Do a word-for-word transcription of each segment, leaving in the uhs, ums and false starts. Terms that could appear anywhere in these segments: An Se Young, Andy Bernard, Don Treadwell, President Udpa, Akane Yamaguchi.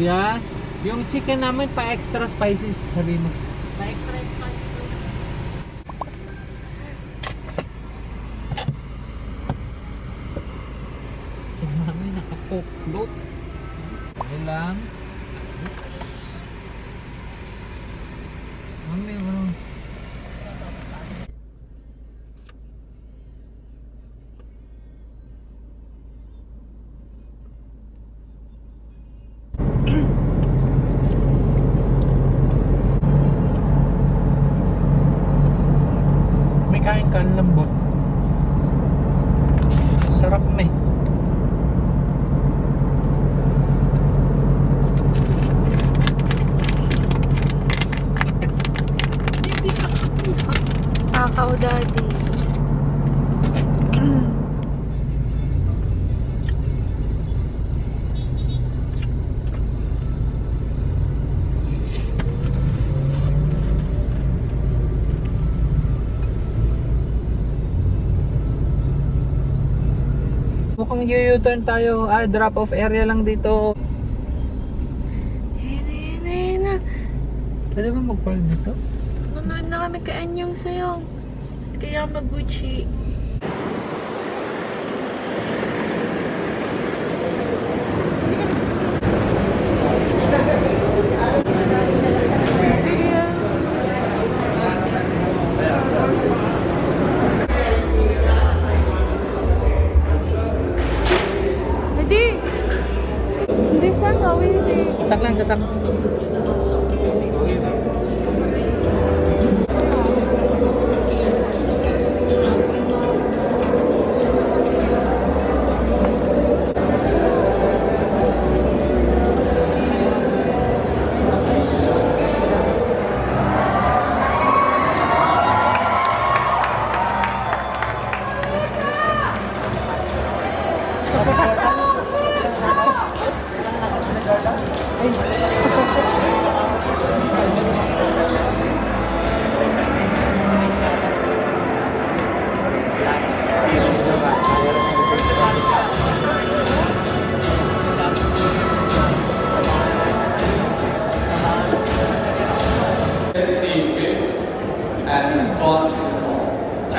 Kuya, yung chicken namin pa extra spicy, sabi mo. Pa extra spicy. Yung namin nakapoklop. Yan lang. Mami, walang. Mukhang U-turn tayo. Ah, drop off area lang dito. Pwede ba mag-call dito? Manood na kami kay An Yung Se Young. Kay Yamaguchi.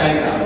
Ay! Ay!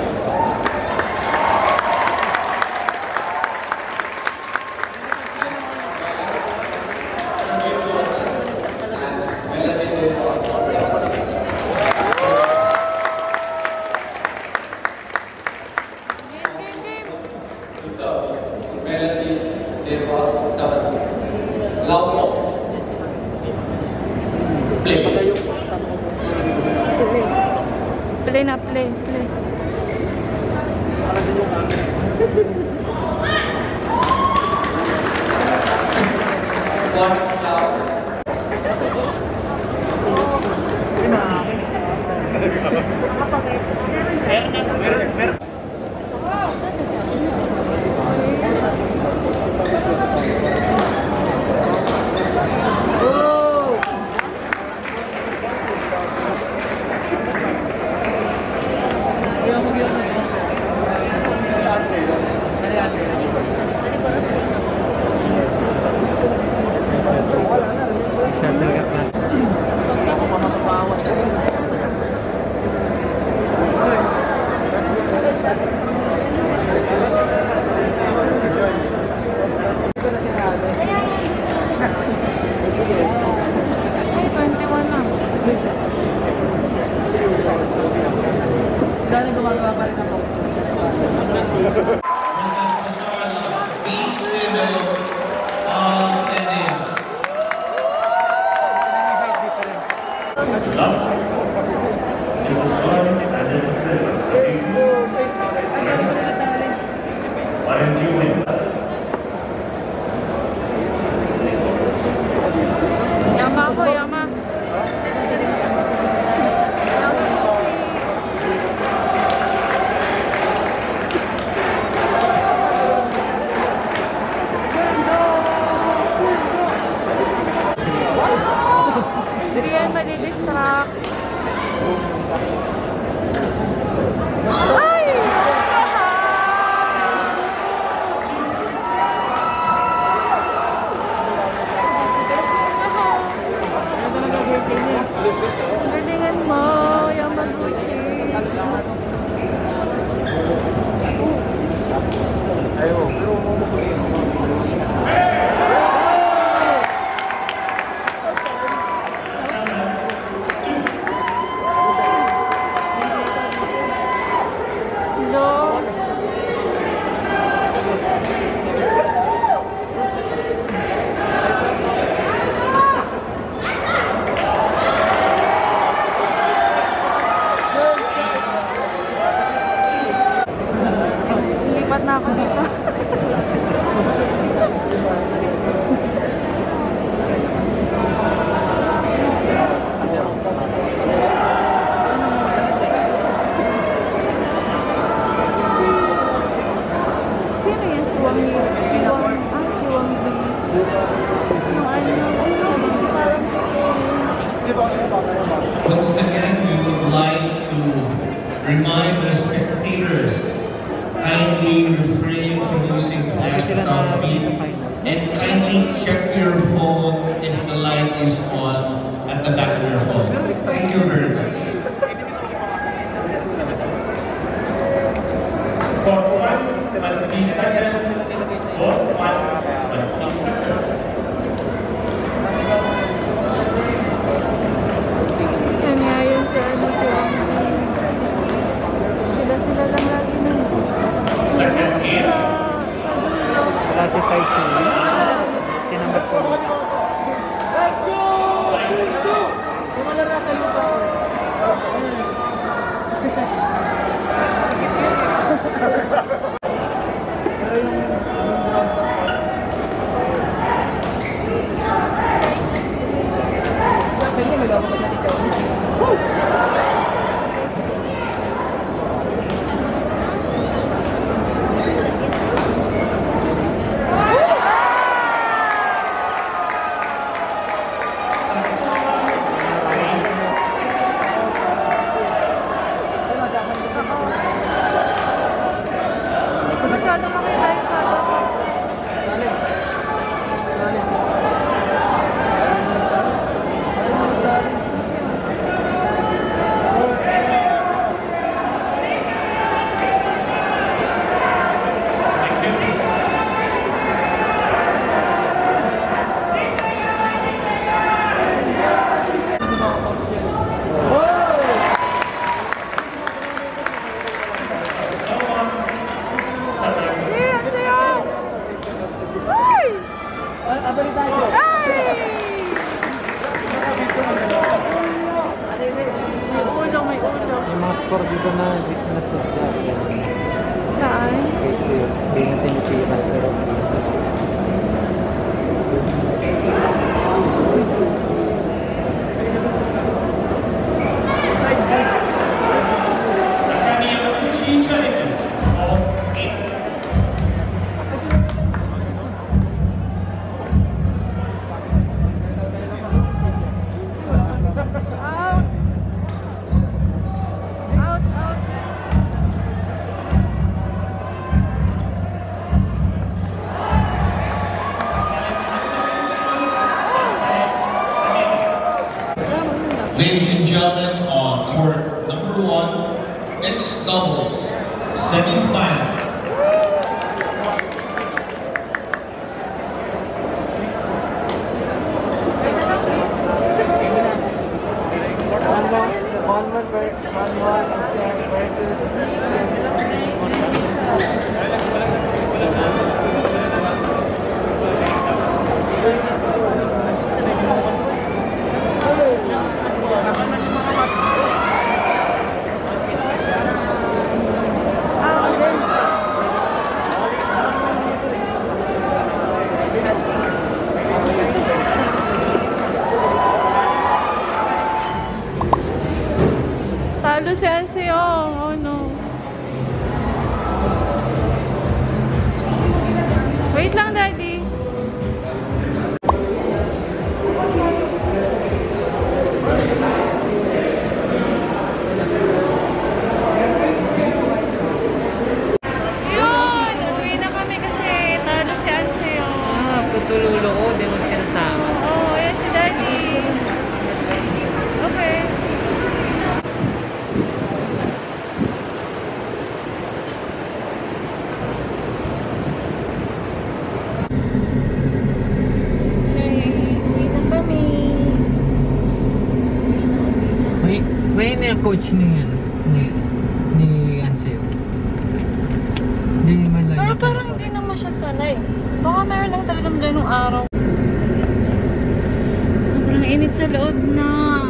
Once again, we would like to remind the spectators kindly refrain from using flashlight and kindly check your phone if the light is on at the back of your phone. Thank you very much. Ladies and gentlemen, on uh, court number one, mixed doubles, semi-final. An Se Young, oh no. Wait lang, Daddy. Yun! Uwi na kami kasi talo si An Se Young. Ah, putululo ko. Di mo sinasama. Oo, oh, ayan si Daddy. Okay. Coach ni ano, ni, ni An Se Young. Hindi man lang. Pero parang hindi naman siya sanay. Baka meron lang talagang ganong araw. Sobrang init sa loob na.